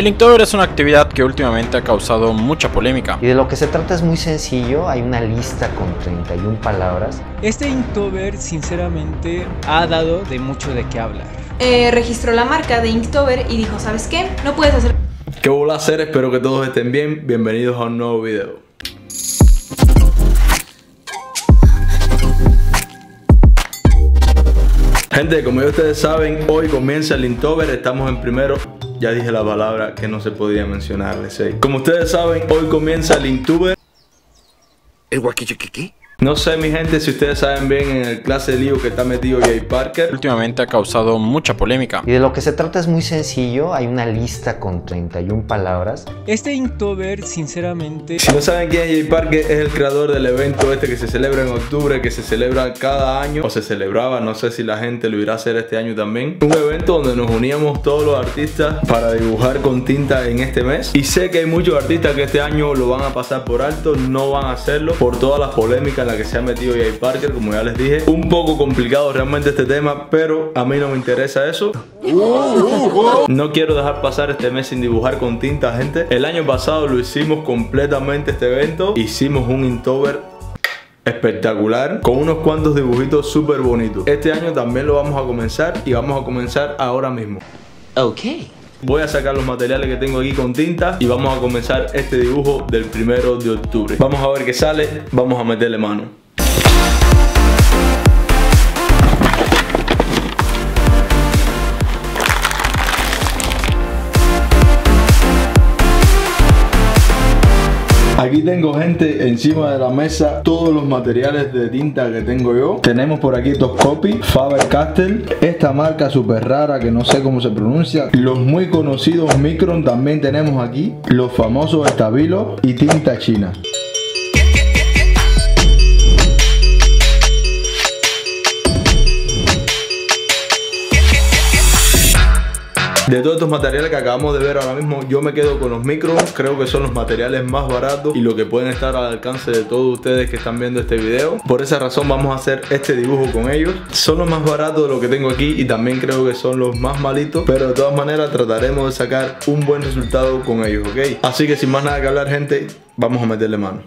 El Inktober es una actividad que últimamente ha causado mucha polémica. Y de lo que se trata es muy sencillo, hay una lista con 31 palabras. Este Inktober sinceramente ha dado de mucho de qué hablar. Registró la marca de Inktober y dijo, ¿sabes qué? No puedes hacer... ¿Qué hola hacer? Espero que todos estén bien, bienvenidos a un nuevo video. Gente, como ya ustedes saben, hoy comienza el Inktober, estamos en primero. Ya dije la palabra que no se podía mencionarles. Como ustedes saben, hoy comienza el Inktober. ¿El guaquichiquiqui? No sé, mi gente, si ustedes saben bien en el clase de lío que está metido Jake Parker. Últimamente ha causado mucha polémica. Y de lo que se trata es muy sencillo, hay una lista con 31 palabras. Este Inktober, sinceramente... Si no saben quién es Jake Parker, es el creador del evento este que se celebra en octubre, que se celebra cada año, o se celebraba, no sé si la gente lo irá a hacer este año también. Un evento donde nos uníamos todos los artistas para dibujar con tinta en este mes. Y sé que hay muchos artistas que este año lo van a pasar por alto, no van a hacerlo por todas las polémicas que se ha metido Jake Parker, como ya les dije. Un poco complicado realmente este tema, pero a mí no me interesa eso. No quiero dejar pasar este mes sin dibujar con tinta, gente. El año pasado lo hicimos completamente este evento. Hicimos un Inktober espectacular con unos cuantos dibujitos súper bonitos. Este año también lo vamos a comenzar y vamos a comenzar ahora mismo. Ok. Voy a sacar los materiales que tengo aquí con tinta y vamos a comenzar este dibujo del 1 de octubre. Vamos a ver qué sale, vamos a meterle mano. Aquí tengo, gente, encima de la mesa todos los materiales de tinta que tengo yo. Tenemos por aquí Top Copy, Faber-Castell, esta marca súper rara que no sé cómo se pronuncia. Los muy conocidos Micron también tenemos aquí. Los famosos Stabilo y tinta china. De todos estos materiales que acabamos de ver ahora mismo, yo me quedo con los Microns. Creo que son los materiales más baratos y lo que pueden estar al alcance de todos ustedes que están viendo este video. Por esa razón vamos a hacer este dibujo con ellos. Son los más baratos de lo que tengo aquí y también creo que son los más malitos, pero de todas maneras trataremos de sacar un buen resultado con ellos, ¿ok? Así que sin más nada que hablar, gente, vamos a meterle mano.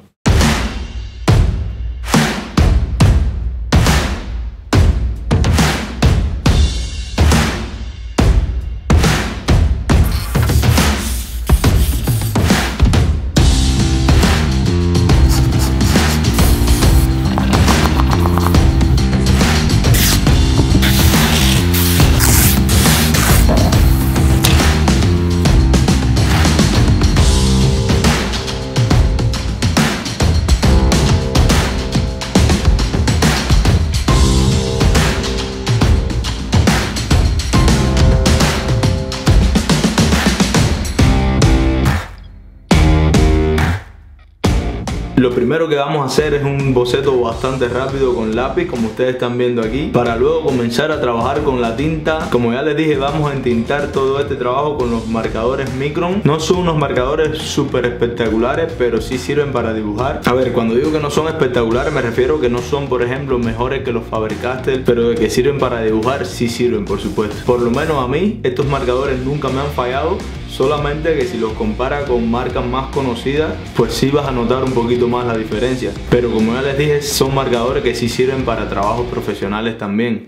Lo primero que vamos a hacer es un boceto bastante rápido con lápiz, como ustedes están viendo aquí, para luego comenzar a trabajar con la tinta. Como ya les dije, vamos a entintar todo este trabajo con los marcadores Micron. No son unos marcadores súper espectaculares, pero sí sirven para dibujar. A ver, cuando digo que no son espectaculares, me refiero que no son, por ejemplo, mejores que los Faber-Castell, pero de que sirven para dibujar, sí sirven, por supuesto. Por lo menos a mí, estos marcadores nunca me han fallado. Solamente que si los compara con marcas más conocidas, pues sí vas a notar un poquito más la diferencia. Pero como ya les dije, son marcadores que sí sirven para trabajos profesionales también.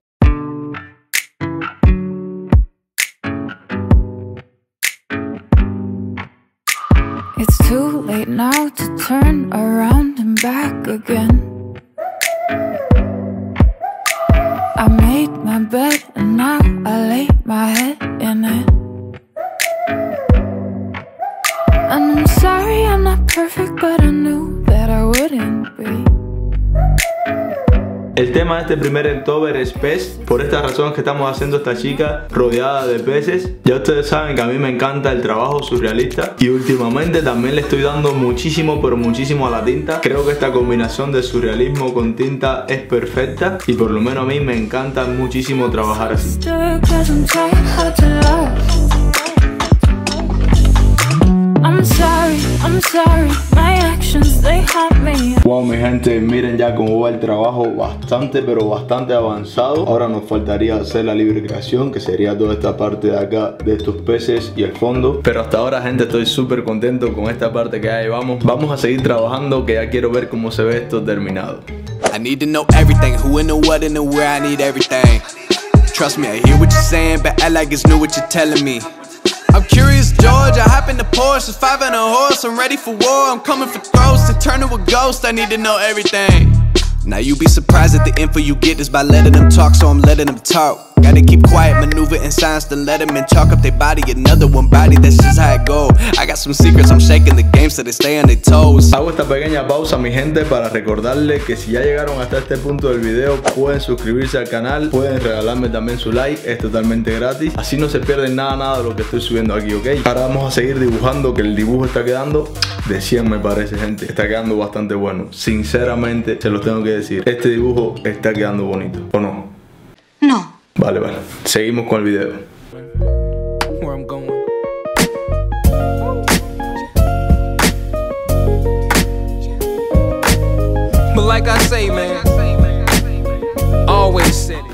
It's too late now to turn around and back again. I made my bed and now I lay my head in it. And I'm sorry I'm not perfect, but I knew that I wouldn't be. El tema de este 1 Inktober es pez. Por esta razón es que estamos haciendo esta chica rodeada de peces. Ya ustedes saben que a mí me encanta el trabajo surrealista y últimamente también le estoy dando muchísimo, pero muchísimo a la tinta. Creo que esta combinación de surrealismo con tinta es perfecta y por lo menos a mí me encanta muchísimo trabajar así. I'm sorry, my action. Wow, mi gente, miren ya cómo va el trabajo, bastante pero bastante avanzado. Ahora nos faltaría hacer la libre creación, que sería toda esta parte de acá de estos peces y el fondo. Pero hasta ahora, gente, estoy súper contento con esta parte que ya llevamos. Vamos a seguir trabajando, que ya quiero ver cómo se ve esto terminado. I need to know everything, who in the what and the where, I need everything. Trust me, I hear what you're saying, but I like it's new what you're telling me. I'm curious, George, I hop in the Porsche, it's 5 and a horse, I'm ready for war, I'm coming for throats, to turn to a ghost, I need to know everything. Now you be surprised at the info you get is by letting them talk, so I'm letting them talk. Gotta keep quiet, maneuver in silence, then let them in, chalk up their body, another one body, that's just how it go. I got some secrets, I'm shaking the game, so they stay on their toes. Hago esta pequeña pausa, mi gente, para recordarles que si ya llegaron hasta este punto del video, pueden suscribirse al canal, pueden regalarme también su like, es totalmente gratis. Así no se pierden nada de lo que estoy subiendo aquí, ¿ok? Ahora vamos a seguir dibujando, que el dibujo está quedando de 100, me parece, gente. Está quedando bastante bueno. Sinceramente, se los tengo que decir. Este dibujo está quedando bonito, ¿o no? No. Vale, vale. Seguimos con el video.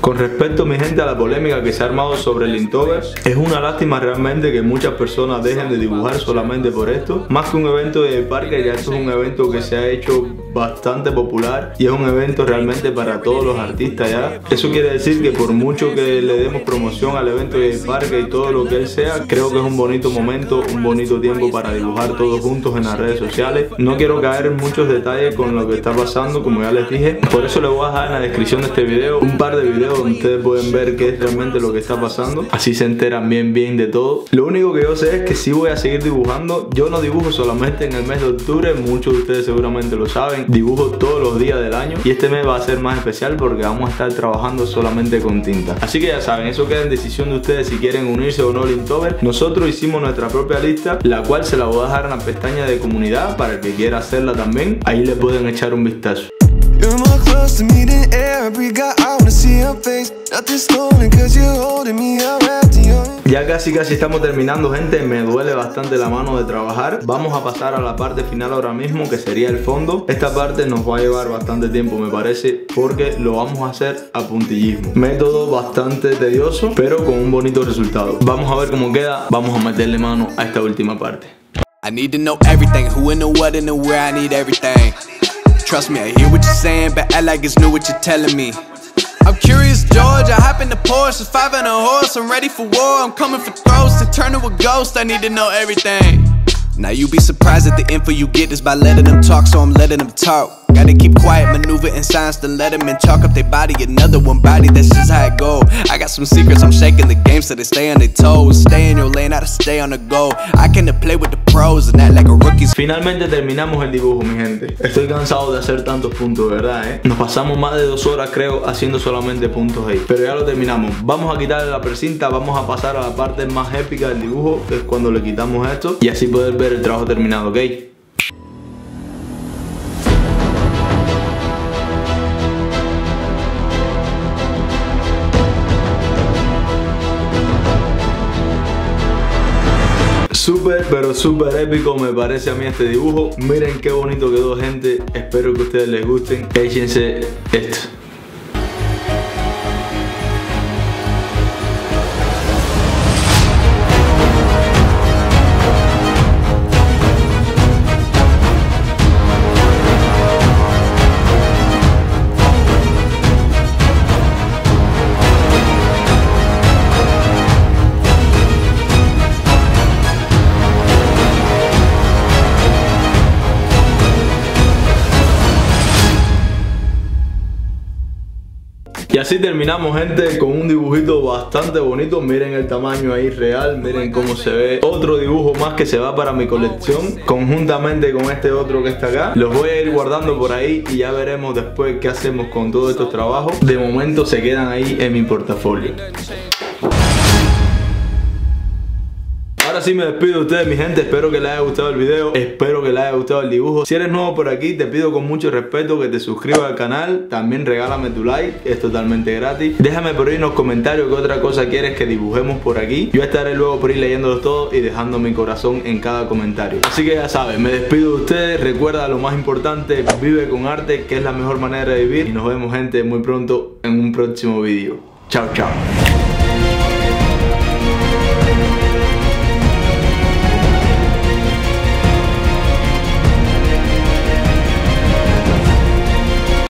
Con respecto, mi gente, a la polémica que se ha armado sobre el Inktober, es una lástima realmente que muchas personas dejen de dibujar solamente por esto. Más que un evento de Jake Parker, ya esto es un evento que se ha hecho bastante popular y es un evento realmente para todos los artistas ya. Eso quiere decir que por mucho que le demos promoción al evento de Jake Parker y todo lo que él sea, creo que es un bonito momento, un bonito tiempo para dibujar todos juntos en las redes sociales. No quiero caer en muchos detalles con lo que está pasando, como ya les dije. Por eso les voy a dejar en la descripción de este video un par de videos donde ustedes pueden ver qué es realmente lo que está pasando, así se enteran bien bien de todo. Lo único que yo sé es que sí voy a seguir dibujando. Yo no dibujo solamente en el mes de octubre, muchos de ustedes seguramente lo saben, dibujo todos los días del año, y este mes va a ser más especial porque vamos a estar trabajando solamente con tinta. Así que ya saben, eso queda en decisión de ustedes si quieren unirse o no al Inktober. Nosotros hicimos nuestra propia lista, la cual se la voy a dejar en la pestaña de comunidad para el que quiera hacerla también, ahí le pueden echar un vistazo. You're more close to me than air I breathe, I wanna see your face. Nothing slowing cause you're holding me up after you. Ya casi estamos terminando, gente. Me duele bastante la mano de trabajar. Vamos a pasar a la parte final ahora mismo, que sería el fondo. Esta parte nos va a llevar bastante tiempo, me parece, porque lo vamos a hacer a puntillismo. Método bastante tedioso, pero con un bonito resultado. Vamos a ver cómo queda. Vamos a meterle mano a esta última parte. I need to know everything, who in the what and the where, I need everything. Trust me, I hear what you're saying, but act like it's new what you're telling me. I'm curious, George, I hop in the Porsche, it's 5 and a horse, I'm ready for war, I'm coming for throats, to turn to a ghost, I need to know everything. Now you be surprised at the info you get is by letting them talk, so I'm letting them talk. Gotta keep quiet, maneuver in silence, then let them in, chalk up their body, another one body, that's just how it go. I got some secrets, I'm shaking the game, so they stay on their toes. Stay in your lane, I just stay on the go. I came to play with the pros and act like a rookie. Finalmente terminamos el dibujo, mi gente. Estoy cansado de hacer tantos puntos, ¿verdad? Nos pasamos más de 2 horas, creo, haciendo solamente puntos ahí. Pero ya lo terminamos. Vamos a quitarle la precinta, vamos a pasar a la parte más épica del dibujo, que es cuando le quitamos esto, y así poder ver el trabajo terminado, ¿ok? Súper, pero súper épico me parece a mí este dibujo. Miren qué bonito quedó, gente. Espero que a ustedes les gusten. Échense esto. Y así terminamos, gente, con un dibujito bastante bonito. Miren el tamaño ahí real, miren cómo se ve. Otro dibujo más que se va para mi colección, conjuntamente con este otro que está acá. Los voy a ir guardando por ahí y ya veremos después qué hacemos con todos estos trabajos. De momento se quedan ahí en mi portafolio. así me despido de ustedes, mi gente. Espero que les haya gustado el video, espero que les haya gustado el dibujo. Si eres nuevo por aquí, te pido con mucho respeto que te suscribas al canal. También regálame tu like, es totalmente gratis. Déjame por ahí en los comentarios qué otra cosa quieres que dibujemos por aquí. Yo estaré luego por ahí leyéndolos todos y dejando mi corazón en cada comentario. Así que ya saben, me despido de ustedes. Recuerda lo más importante, vive con arte, que es la mejor manera de vivir. Y nos vemos, gente, muy pronto en un próximo video. Chao, chao.